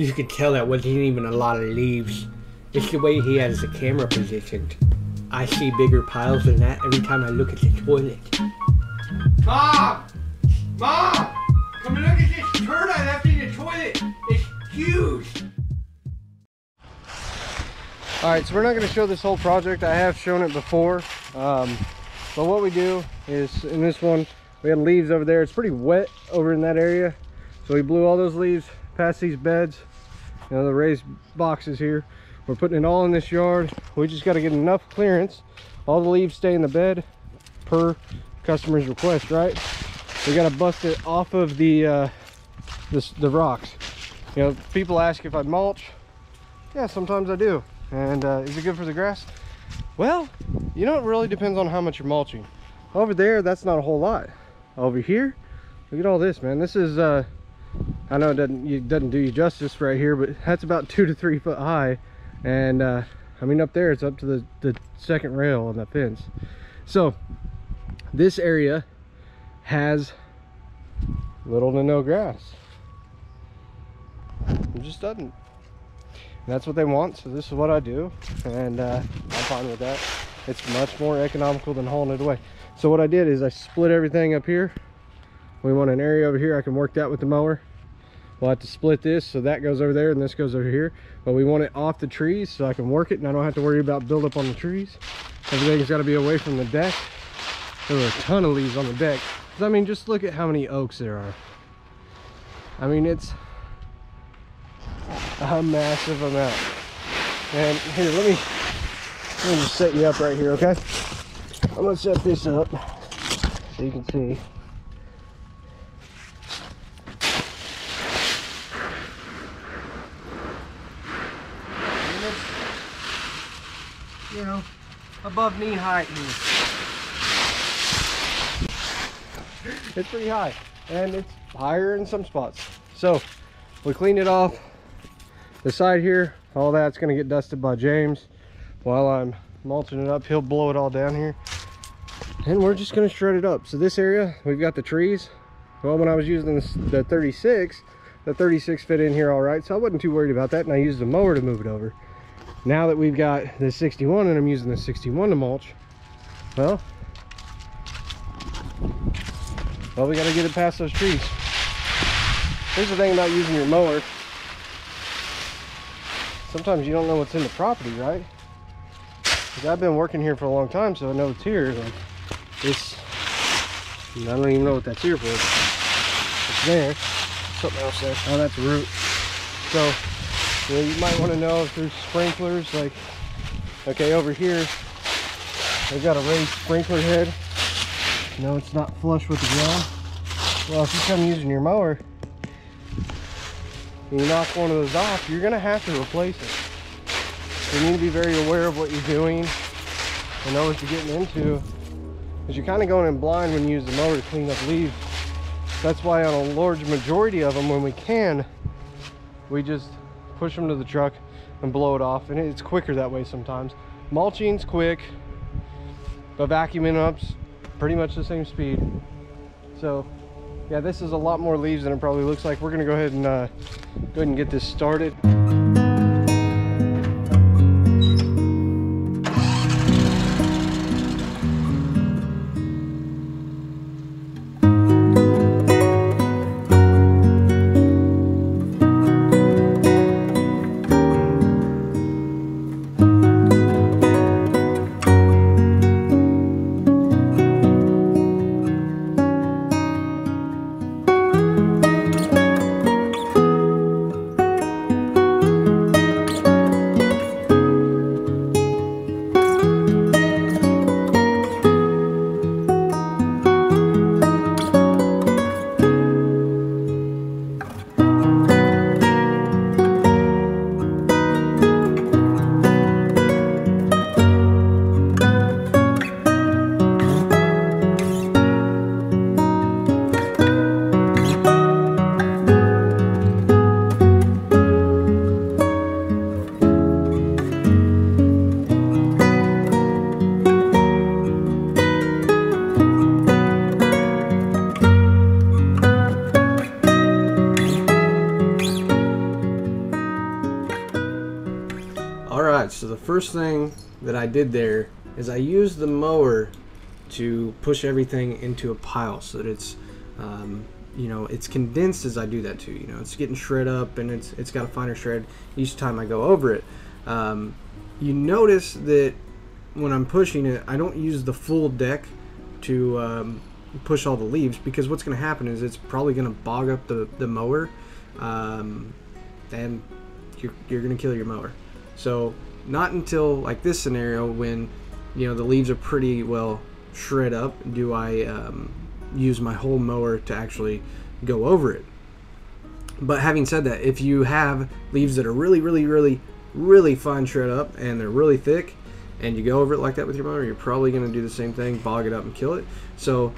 You could tell that wasn't even a lot of leaves. It's the way he has the camera positioned. I see bigger piles than that every time I look at the toilet. Mom! Mom! Come and look at this turd I left in the toilet! It's huge! Alright, so we're not going to show this whole project. I have shown it before. But what we do is, in this one, we had leaves over there. It's pretty wet over in that area. So we blew all those leaves past these beds, you know, the raised boxes here. We're putting it all in this yard. We just got to get enough clearance. All the leaves stay in the bed per customer's request, right? We got to bust it off of the rocks. You know, people ask if I mulch. Yeah, sometimes I do. And is it good for the grass? Well, you know, it really depends on how much you're mulching. Over there, that's not a whole lot. Over here, look at all this, man. This is, I know it doesn't do you justice right here, but that's about 2 to 3 foot high. And I mean, up there it's up to the second rail on the fence. So this area has little to no grass. It just doesn't. And that's what they want, so this is what I do, and I'm fine with that. It's much more economical than hauling it away. So what I did is I split everything up here. We want an area over here. I can work that with the mower. We'll have to split this, so that goes over there and this goes over here. But we want it off the trees so I can work it and I don't have to worry about buildup on the trees. Everything's got to be away from the deck. There were a ton of leaves on the deck. I mean, just look at how many oaks there are. I mean, it's a massive amount. And here, let me just set you up right here, okay? I'm going to set this up so you can see. You know, above knee height here. It's pretty high, and it's higher in some spots. So we cleaned it off the side here. All that's gonna get dusted by James while I'm mulching it up. He'll blow it all down here, and we're just gonna shred it up. So this area, we've got the trees. Well, when I was using the 36, the 36 fit in here all right, so I wasn't too worried about that, and I used the mower to move it over. Now that we've got the 61 and I'm using the 61 to mulch, well, we got to get it past those trees. Here's the thing about using your mower. Sometimes you don't know what's in the property, right? Because I've been working here for a long time, so I know it's here. Like this, I don't even know what that's here for. It's there. Something else there. Oh, that's a root. So, well, you might want to know through sprinklers, like, okay, over here they've got a raised sprinkler head. No, it's not flush with the ground. Well, if you come using your mower and you knock one of those off, you're going to have to replace it. You need to be very aware of what you're doing and know what you're getting into, because you're kind of going in blind when you use the mower to clean up leaves. That's why on a large majority of them, when we can, we just push them to the truck and blow it off, and it's quicker that way. Sometimes mulching's quick, but vacuuming up's pretty much the same speed. So yeah, this is a lot more leaves than it probably looks like. We're gonna go ahead and get this started. garage. So the first thing that I did there is I used the mower to push everything into a pile so that it's you know, it's condensed as I do that too. You know, it's getting shred up and it's got a finer shred each time I go over it. You notice that when I'm pushing it, I don't use the full deck to push all the leaves, because what's going to happen is it's probably going to bog up the mower, and you're going to kill your mower. So not until like this scenario, when you know the leaves are pretty well shred up, do I use my whole mower to actually go over it. But having said that, if you have leaves that are really fine shred up and they're really thick, and you go over it like that with your mower, you're probably going to do the same thing, bog it up and kill it. So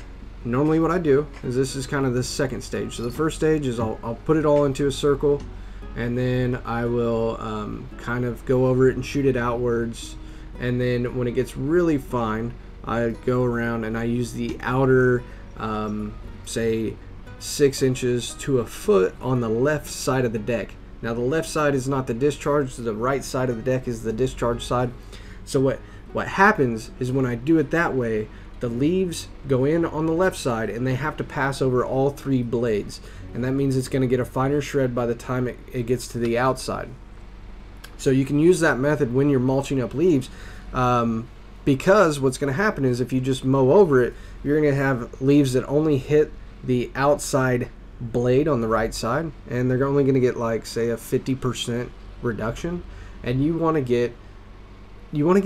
normally what I do is, this is kind of the second stage. So the first stage is I'll put it all into a circle, and then I will kind of go over it and shoot it outwards. And then when it gets really fine, I go around and I use the outer, say 6 inches to a foot on the left side of the deck. Now the left side is not the discharge, the right side of the deck is the discharge side. So what happens is, when I do it that way, the leaves go in on the left side and they have to pass over all three blades. And that means it's going to get a finer shred by the time it gets to the outside. So you can use that method when you're mulching up leaves, because what's going to happen is, if you just mow over it, you're going to have leaves that only hit the outside blade on the right side, and they're only going to get like, say, a 50% reduction. And you want to get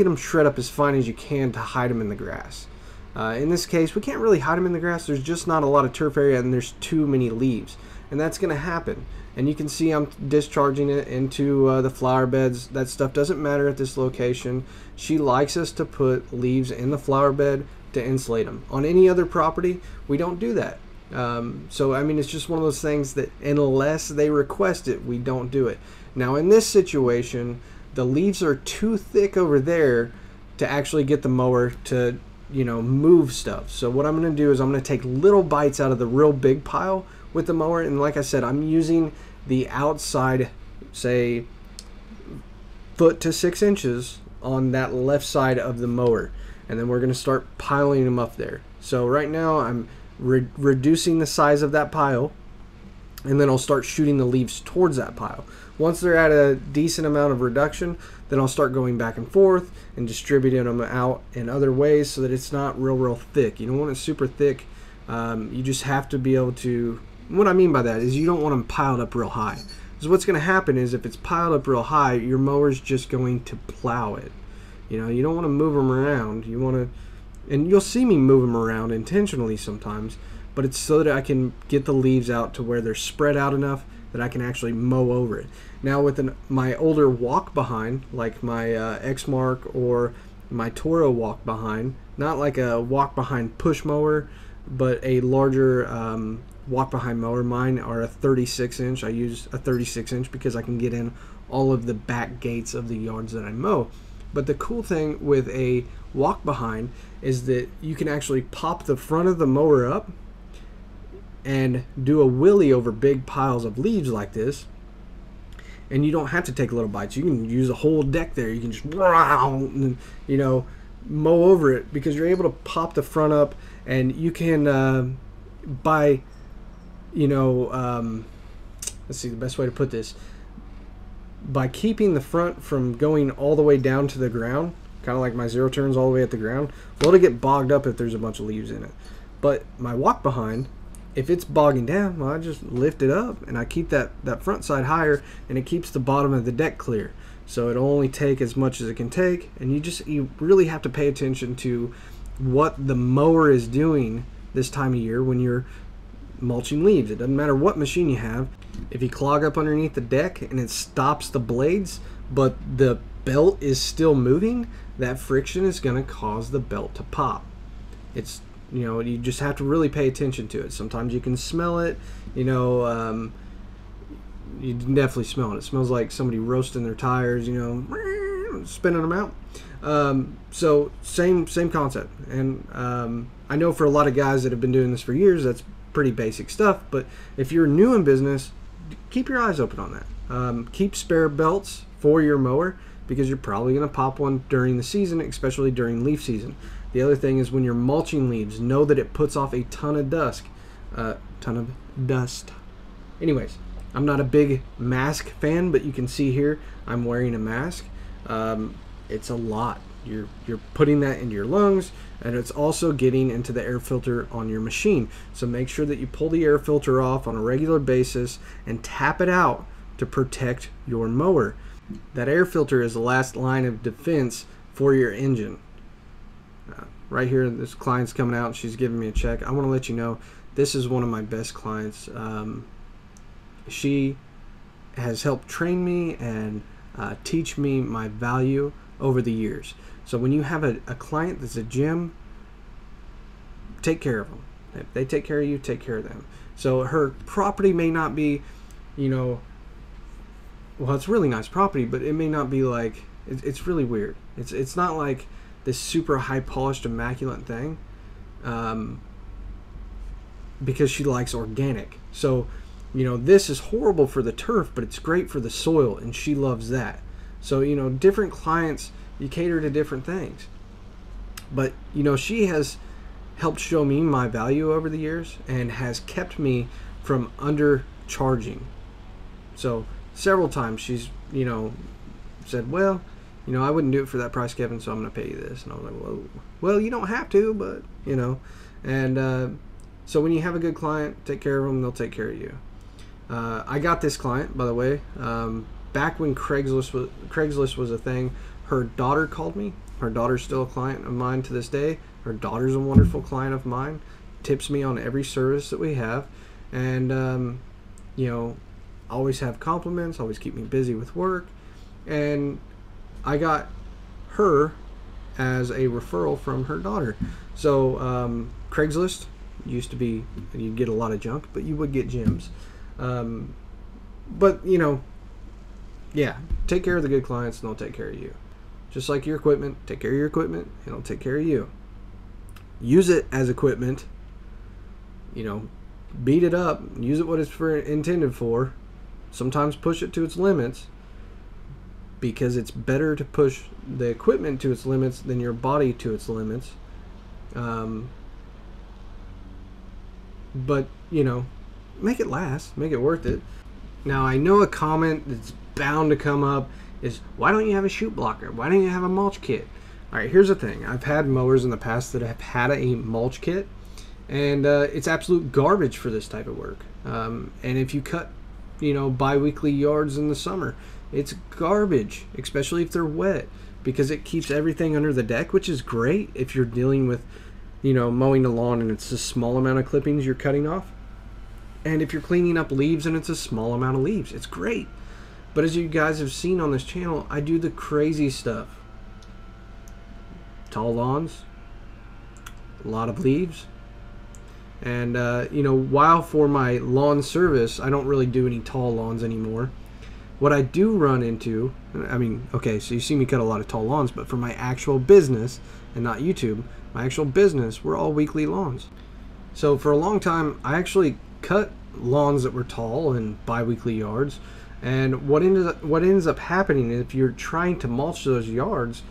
them shred up as fine as you can to hide them in the grass. In this case, we can't really hide them in the grass. There's just not a lot of turf area, and there's too many leaves, and that's going to happen. And you can see I'm discharging it into the flower beds. That stuff doesn't matter at this location. She likes us to put leaves in the flower bed to insulate them. On any other property, we don't do that. So I mean, it's just one of those things that unless they request it, we don't do it. Now in this situation, the leaves are too thick over there to actually get the mower to, you know, move stuff. So what I'm going to do is I'm going to take little bites out of the real big pile with the mower. And like I said, I'm using the outside, say, foot to 6 inches on that left side of the mower. And then we're going to start piling them up there. So right now I'm reducing the size of that pile, and then I'll start shooting the leaves towards that pile. Once they're at a decent amount of reduction, then I'll start going back and forth and distributing them out in other ways so that it's not real thick. You don't want it super thick. You just have to be able to, what I mean by that is, you don't want them piled up real high. So what's going to happen is, if it's piled up real high, your mower's just going to plow it. You know, you don't want to move them around. You want to, and you'll see me move them around intentionally sometimes, but it's so that I can get the leaves out to where they're spread out enough that I can actually mow over it. Now with my older walk behind, like my Exmark or my Toro walk behind, not like a walk behind push mower, but a larger walk behind mower. Mine are a 36 inch. I use a 36 inch because I can get in all of the back gates of the yards that I mow. But the cool thing with a walk behind is that you can actually pop the front of the mower up and do a wheelie over big piles of leaves like this, and you don't have to take little bites. You can use a whole deck there. You can just, you know, mow over it, because you're able to pop the front up, and you can by, you know, let's see, the best way to put this, by keeping the front from going all the way down to the ground, kind of like my zero turns all the way at the ground. Well, it'll get bogged up if there's a bunch of leaves in it. But my walk behind, if it's bogging down, well, I just lift it up and I keep that front side higher, and it keeps the bottom of the deck clear. So it'll only take as much as it can take, and you really have to pay attention to what the mower is doing this time of year when you're mulching leaves. It doesn't matter what machine you have. If you clog up underneath the deck and it stops the blades, but the belt is still moving, that friction is going to cause the belt to pop. It's, you know, you just have to really pay attention to it. Sometimes you can smell it, you know, you definitely smell it. It smells like somebody roasting their tires, you know, spinning them out. So same concept. And I know for a lot of guys that have been doing this for years, that's pretty basic stuff. But if you're new in business, keep your eyes open on that. Keep spare belts for your mower. because you're probably going to pop one during the season, especially during leaf season. The other thing is when you're mulching leaves, know that it puts off a ton of dust. Anyways, I'm not a big mask fan, but you can see here I'm wearing a mask. It's a lot. You're putting that into your lungs, and it's also getting into the air filter on your machine. So make sure that you pull the air filter off on a regular basis and tap it out to protect your mower. That air filter is the last line of defense for your engine. Right here, this client's coming out and she's giving me a check. I want to let you know this is one of my best clients. She has helped train me and teach me my value over the years. So when you have a client that's a gem, take care of them. If they take care of you, take care of them. So her property may not be, you know, well, it's really nice property, but it may not be like, it's really weird. It's not like this super high polished immaculate thing, because she likes organic. So, you know, this is horrible for the turf, but it's great for the soil, and she loves that. So, you know, different clients, you cater to different things. But, you know, she has helped show me my value over the years and has kept me from undercharging. So several times she's, you know, said, well, you know, I wouldn't do it for that price, Kevin, so I'm going to pay you this. And I was like, whoa, well, you don't have to, but, you know. And so when you have a good client, take care of them, they'll take care of you. I got this client, by the way. Back when Craigslist was a thing, her daughter called me. Her daughter's still a client of mine to this day. Her daughter's a wonderful client of mine. Tips me on every service that we have. And, you know, always have compliments, always keep me busy with work. And I got her as a referral from her daughter. So Craigslist used to be, you'd get a lot of junk, but you would get gems. But, you know, yeah, take care of the good clients and they'll take care of you. Just like your equipment, take care of your equipment and it'll take care of you. Use it as equipment, you know, beat it up, use it what it's intended for. Sometimes push it to its limits, because it's better to push the equipment to its limits than your body to its limits. But, you know, make it last, make it worth it. Now, I know a comment that's bound to come up is, why don't you have a shoot blocker? Why don't you have a mulch kit? All right, here's the thing. I've had mowers in the past that have had a mulch kit, and it's absolute garbage for this type of work. And if you cut, you know, bi-weekly yards in the summer, it's garbage, especially if they're wet, because it keeps everything under the deck, which is great if you're dealing with, you know, mowing the lawn and it's a small amount of clippings you're cutting off. And if you're cleaning up leaves and it's a small amount of leaves, it's great. But as you guys have seen on this channel, I do the crazy stuff. Tall lawns, a lot of leaves. And, you know, while for my lawn service, I don't really do any tall lawns anymore. What I do run into, I mean, okay, so you see me cut a lot of tall lawns, but for my actual business, and not YouTube, my actual business, we're all weekly lawns. So for a long time, I actually cut lawns that were tall and bi-weekly yards, and what ends up happening if you're trying to mulch those yards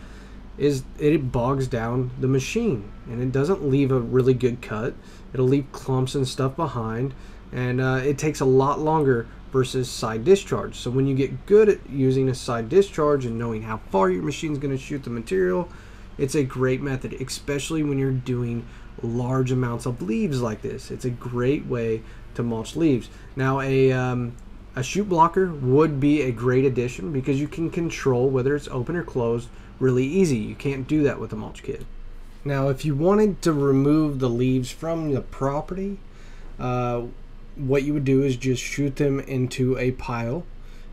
is it bogs down the machine, and it doesn't leave a really good cut. It'll leave clumps and stuff behind, and it takes a lot longer versus side discharge. So when you get good at using a side discharge and knowing how far your machine's going to shoot the material, it's a great method, especially when you're doing large amounts of leaves like this. It's a great way to mulch leaves. Now, a shoot blocker would be a great addition because you can control whether it's open or closed really easy. You can't do that with a mulch kit. Now, if you wanted to remove the leaves from the property, what you would do is just shoot them into a pile,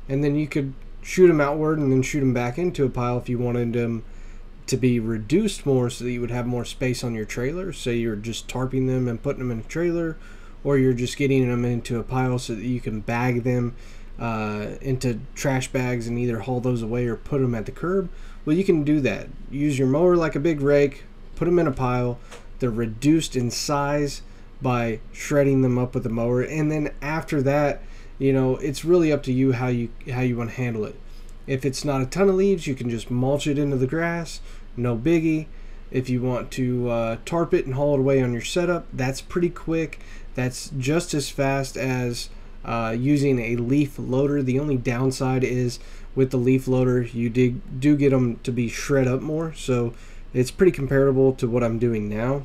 and then you could shoot them outward and then shoot them back into a pile if you wanted them to be reduced more so that you would have more space on your trailer. Say you're just tarping them and putting them in a trailer, or you're just getting them into a pile so that you can bag them into trash bags and either haul those away or put them at the curb. Well, you can do that. Use your mower like a big rake, put them in a pile. They're reduced in size by shredding them up with the mower, and then after that, you know, it's really up to you how you want to handle it. If it's not a ton of leaves, you can just mulch it into the grass, no biggie. If you want to tarp it and haul it away on your setup, that's pretty quick. That's just as fast as using a leaf loader. The only downside is with the leaf loader, you do get them to be shred up more, so it's pretty comparable to what I'm doing now.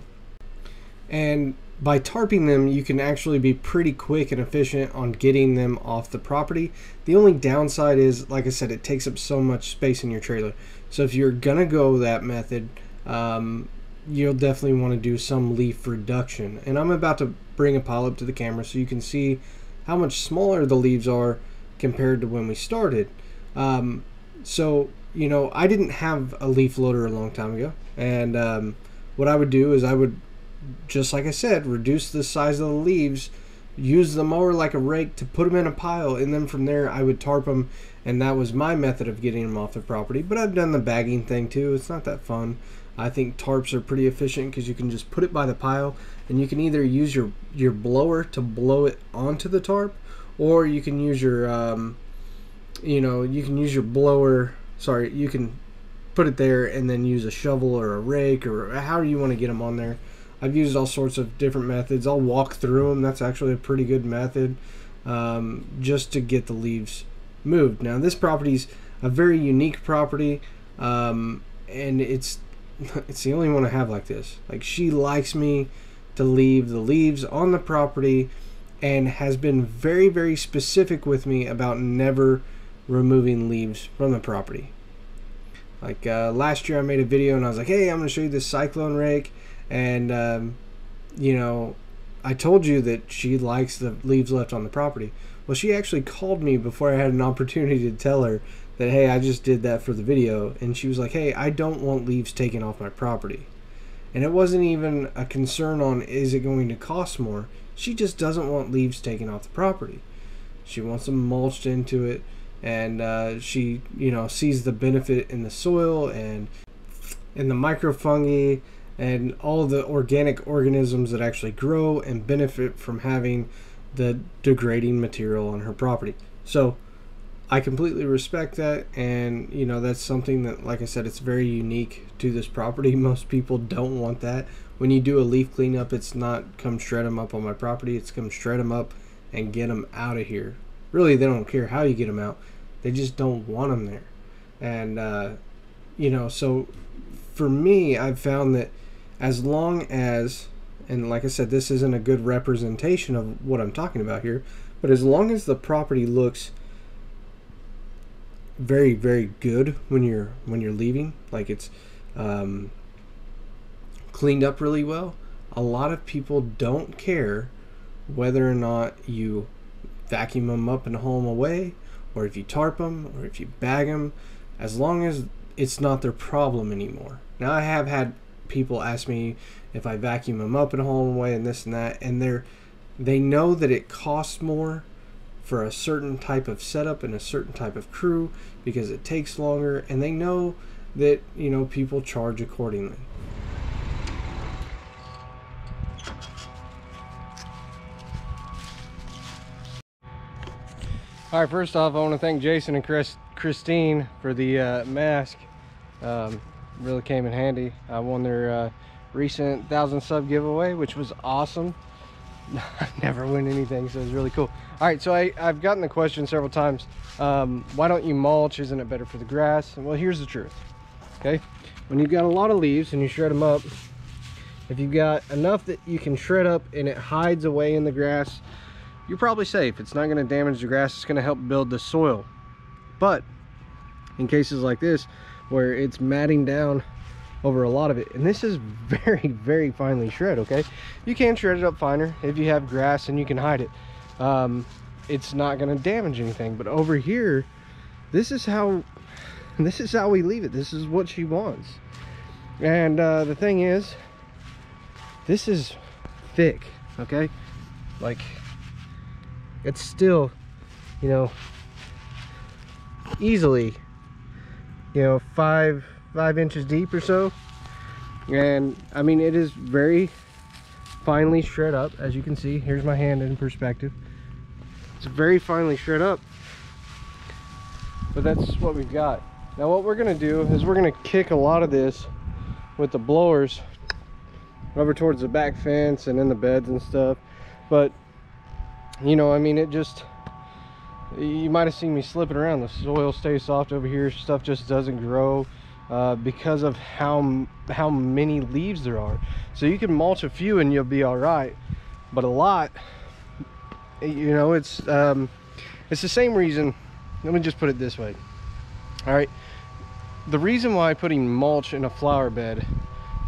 And by tarping them, you can actually be pretty quick and efficient on getting them off the property. The only downside is, like I said, it takes up so much space in your trailer. So if you're gonna go that method, you'll definitely want to do some leaf reduction. And I'm about to bring a pile up to the camera so you can see how much smaller the leaves are compared to when we started. So, you know, I didn't have a leaf loader a long time ago, and what I would do is I would, just like I said, reduce the size of the leaves, use the mower like a rake to put them in a pile, and then from there I would tarp them, and that was my method of getting them off the property. But I've done the bagging thing too. It's not that fun. I think tarps are pretty efficient because you can just put it by the pile, and you can either use your blower to blow it onto the tarp, or you can use your you can put it there and then use a shovel or a rake or however you want to get them on there. I've used all sorts of different methods. I'll walk through them. That's actually a pretty good method just to get the leaves moved. Now, this property's a very unique property, and it's the only one I have like this. Like, she likes me to leave the leaves on the property and has been very, very specific with me about never removing leaves from the property. Like, last year I made a video and I was like, hey, I'm gonna show you this cyclone rake, and you know, I told you that she likes the leaves left on the property. Well, she actually called me before I had an opportunity to tell her that, hey, I just did that for the video, and she was like, hey, I don't want leaves taken off my property. And it wasn't even a concern on is it going to cost more. She just doesn't want leaves taken off the property. She wants them mulched into it, and she, you know, sees the benefit in the soil and in the microfungi and all the organic organisms that actually grow and benefit from having the degrading material on her property. So I completely respect that, and you know, that's something that, like I said, it's very unique to this property. Most people don't want that. When you do a leaf cleanup, it's not come shred them up on my property, it's come shred them up and get them out of here. Really, they don't care how you get them out, they just don't want them there. And you know, so for me, I've found that as long as, and like I said, this isn't a good representation of what I'm talking about here, but as long as the property looks very, very good when you're leaving, like it's cleaned up really well, a lot of people don't care whether or not you vacuum them up and haul them away, or if you tarp them, or if you bag them, as long as it's not their problem anymore. Now, I have had people ask me if I vacuum them up and haul them away and this and that, and they know that it costs more for a certain type of setup and a certain type of crew because it takes longer, and they know that, you know, people charge accordingly. All right, first off, I want to thank Jason and Christine for the mask. Really came in handy. I won their recent 1,000 sub giveaway, which was awesome. I never win anything, so it's really cool. All right, so I've gotten the question several times, why don't you mulch? Isn't it better for the grass? And well, here's the truth, okay? When you've got a lot of leaves and you shred them up, if you've got enough that you can shred up and it hides away in the grass, you're probably safe. It's not going to damage the grass. It's going to help build the soil. But in cases like this, where it's matting down over a lot of it, and this is very, very finely shred, okay? You can shred it up finer if you have grass and you can hide it. It's not going to damage anything. But over here, this is how we leave it. This is what she wants. And the thing is, this is thick, okay? Like, it's still, you know, easily, you know, five inches deep or so. And I mean, it is very finely shred up. As you can see, here's my hand in perspective. It's very finely shred up, but that's what we've got. Now what we're gonna do is we're gonna kick a lot of this with the blowers over towards the back fence and in the beds and stuff. But you know, I mean, it just, you might have seen me slipping around. The soil stays soft over here, stuff just doesn't grow because of how many leaves there are. So you can mulch a few and you'll be all right, but a lot, you know, it's the same reason. Let me just put it this way. All right, the reason why putting mulch in a flower bed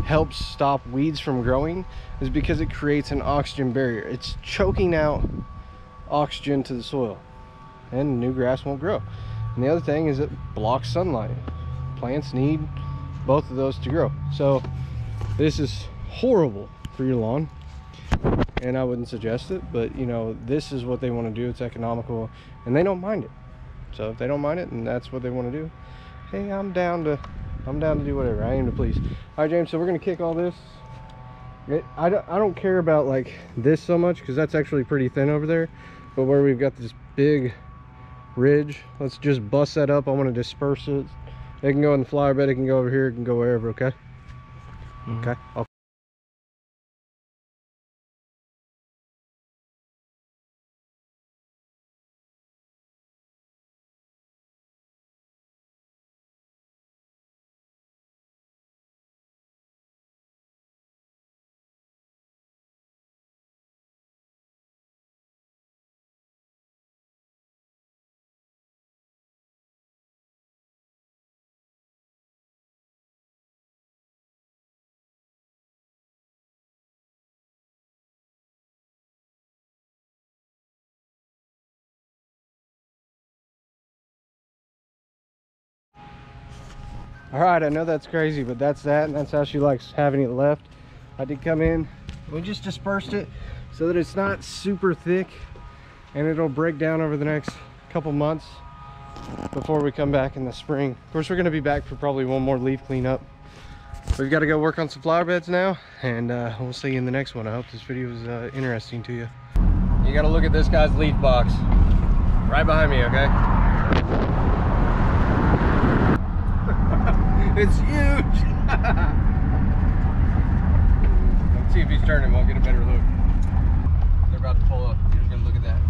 helps stop weeds from growing is because it creates an oxygen barrier. It's choking out oxygen to the soil, and new grass won't grow. And the other thing is it blocks sunlight. Plants need both of those to grow. So this is horrible for your lawn, and I wouldn't suggest it, but you know, this is what they want to do. It's economical and they don't mind it. So if they don't mind it and that's what they want to do, hey, I'm down to do whatever. I aim to please. All right, James, so we're gonna kick all this. I don't care about like this so much because that's actually pretty thin over there, but where we've got this big ridge, let's just bust that up. I want to disperse it. It can go in the flower bed, it can go over here, it can go wherever. Okay. Mm-hmm. Okay, I'll all right, I know that's crazy, but that's that, and that's how she likes having it left. I did come in, we just dispersed it so that it's not super thick, and it'll break down over the next couple months before we come back in the spring. Of course, we're gonna be back for probably one more leaf cleanup. We've got to go work on some flower beds now, and we'll see you in the next one. I hope this video was interesting to you. You gotta look at this guy's leaf box right behind me, okay? It's huge! Let's see if he's turning, we'll get a better look. They're about to pull up. You're gonna look at that.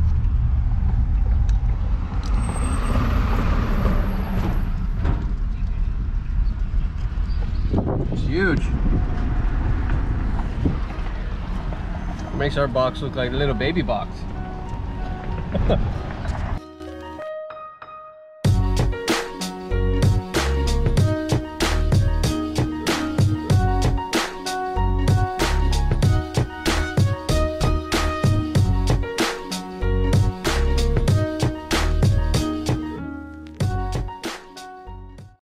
It's huge. It makes our box look like a little baby box.